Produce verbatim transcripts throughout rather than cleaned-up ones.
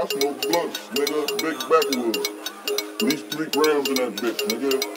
I smoke blunts, nigga, big backwoods. At least three grams in that bitch, nigga.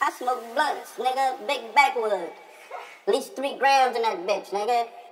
I smoke blunts, nigga, big backwood. At least three grams in that bitch, nigga.